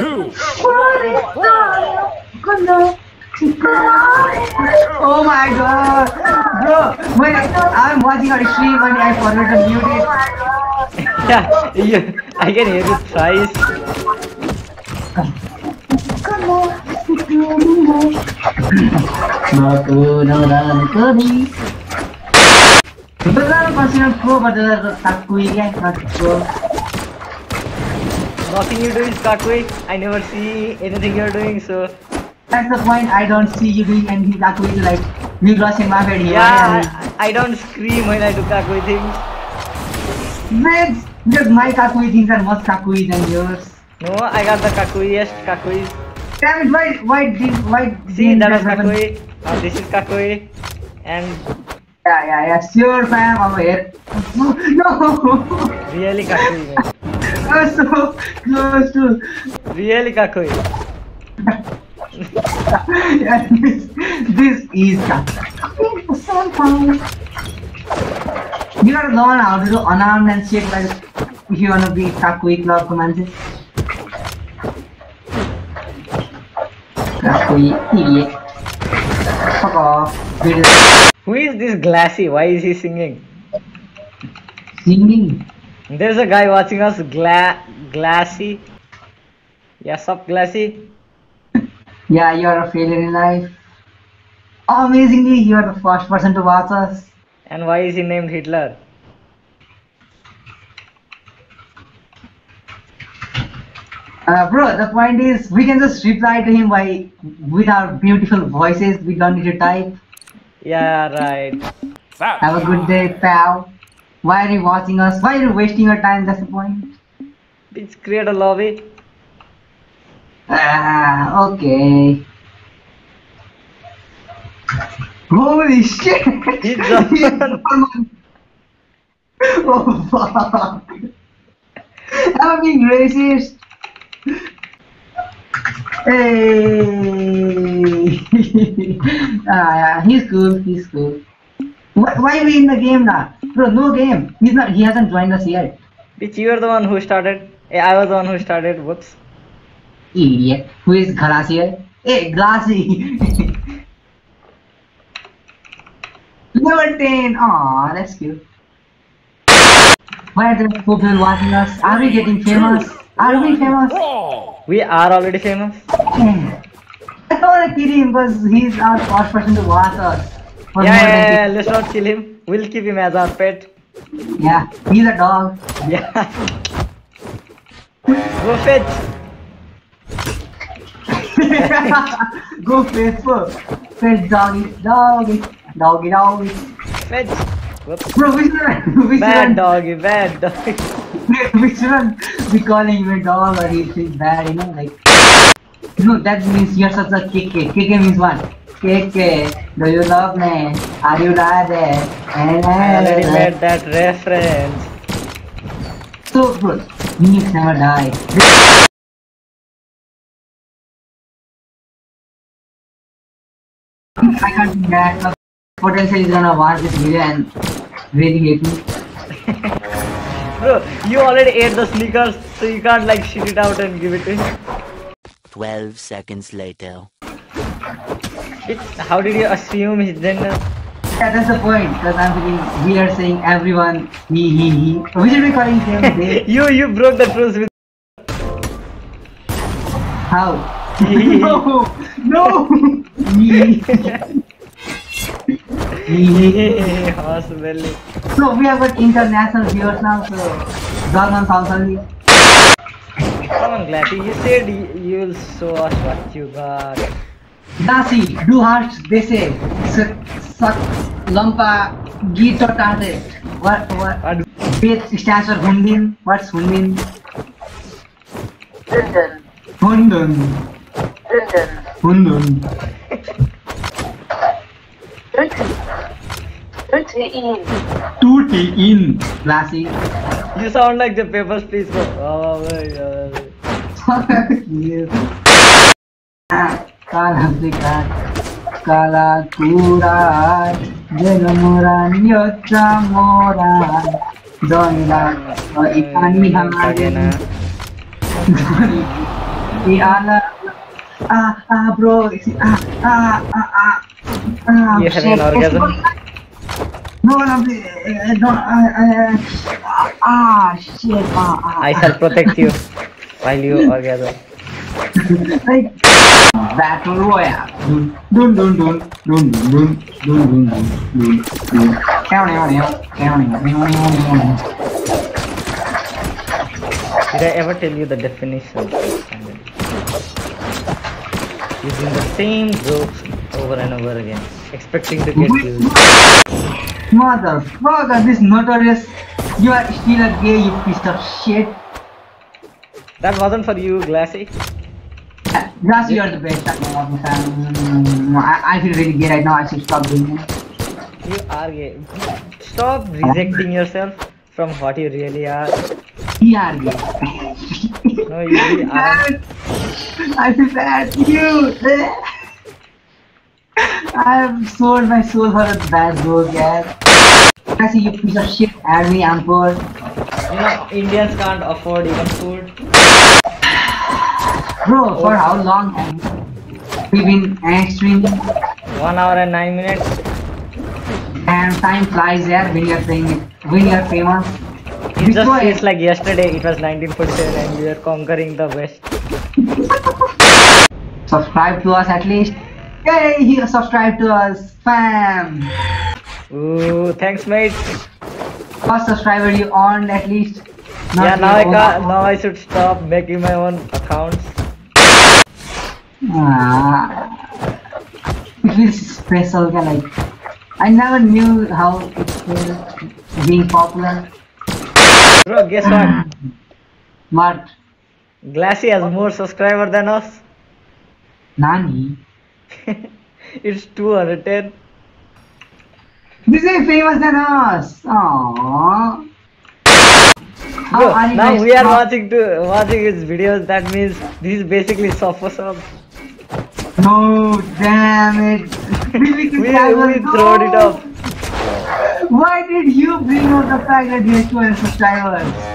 2, 1, go! Oh my god! Bro, when I'm watching on stream and I forgot to mute it. Yeah, I can hear it twice. Come on, nothing you do is Kakui. I never see anything you're doing, so. That's the point, I don't see you doing anything Kakui to like me crossing my bed here. Yeah, I don't scream when I do Kakui things. Let's just my Kakui things are more Kakui than yours. No, I got the Kakuiest Kakui. Damn it, why did see, that was Kakui. Oh, this is Kakui. And yeah, sure fam, over here. No! Really Kakui, man. I was so close to. Really Kakui. Yeah, this is Kakui. Sometimes you gotta learn how to do unarmed and shit like if you wanna be Kakui club commander. Kakui idiot. Fuck off. Who is this Glaaasi? Why is he singing? Singing? There's a guy watching us, Glaaasi. Yeah, sup Glaaasi? Yeah, you are a failure in life. Amazingly, you are the first person to watch us. And why is he named Hitler? Bro, the point is, we can just reply to him with our beautiful voices. We don't need to type. Yeah, right. Have a good day, pal. Why are you watching us? Why are you wasting your time? That's the point. Let's create a lobby. Okay. Holy shit! It's a German. Oh fuck! I'm being racist. Hey! Yeah, he's cool. He's cool. Why are we in the game now? Bro, no game. He's not. He hasn't joined us yet. Bitch, you were the one who started. I was the one who started. Whoops. Idiot. Who is Glaaasi? Hey, Glaaasi! Level 10! Aww, that's cute. Why are there people watching us? Are we getting famous? Are we famous? We are already famous. I don't wanna kill him because he's our first person to watch us. Yeah, let's not kill him. We'll keep him as our pet. Yeah, he's a dog. Yeah. Go fetch! Go fetch doggy fetch. Whoops. Bro, which one? Bad doggy which one we calling you a dog or he's bad, you know, like no, that means you're such a KK means what? KK, do you love me? Are you right there? I already made that reference. So bro, you never die. I can't do that. Potentially he's gonna watch this video and really hate me. Bro, you already ate the sneakers, so you can't like shit it out and give it to him. 12 seconds later. How did you assume his gender? Yeah, that's the point. Because I'm thinking we are saying everyone he. We should be calling him they. You broke the truce with. How? No. So we have got international viewers now, so German sounds only. Come on Glaaasi, you said you'll show us what you got. Glaaasi, do hearts they say, suck, lumpa, git or target. What? It stands for Hundin. What's Hundin? Hundin. Tuti in Glaaasi. You sound like the papers, please. Oh my god. Kala Africa, Kala Kura, Jenamura, Nyota Mora, Donila, Ikani Hamagana. You having an orgasm? No, shit. I shall protect you while you orgasm. Battle Royale. Did I ever tell you the definition of standard? Using the same jokes over and over again, expecting to get used. Motherfucker, this notorious. You are still a gay, you piece of shit. That wasn't for you, Glaaasi. Glaaasi, you are the best. I feel really gay right now. I should stop doing it. You are gay. Stop rejecting yourself from what you really are. You are gay. No, you really aren't. I feel bad. You. I have sold my soul for a bad joke, guys. Glaaasi, you piece of shit. Add me, I'm poor. You know, Indians can't afford even food. Bro, for how long have we been streaming? 1 hour and 9 minutes. And time flies there when you're playing it, when you're famous. It just feels like yesterday it was 1947 and we were conquering the West. Subscribe to us at least. Yay, subscribe to us, fam. Ooh, thanks mate. First subscriber you earned at least. Yeah, now I should stop making my own accounts. It feels special, like I never knew how it feels being popular. Bro, guess what? What? Glaaasi has more subscribers than us. Nani? It's 210. This is famous than us. Aww. Bro, now we are watching his videos. That means this is basically soft sub. No, damn it. we throwed it up. Why did you bring out the fact that we have 200 subscribers?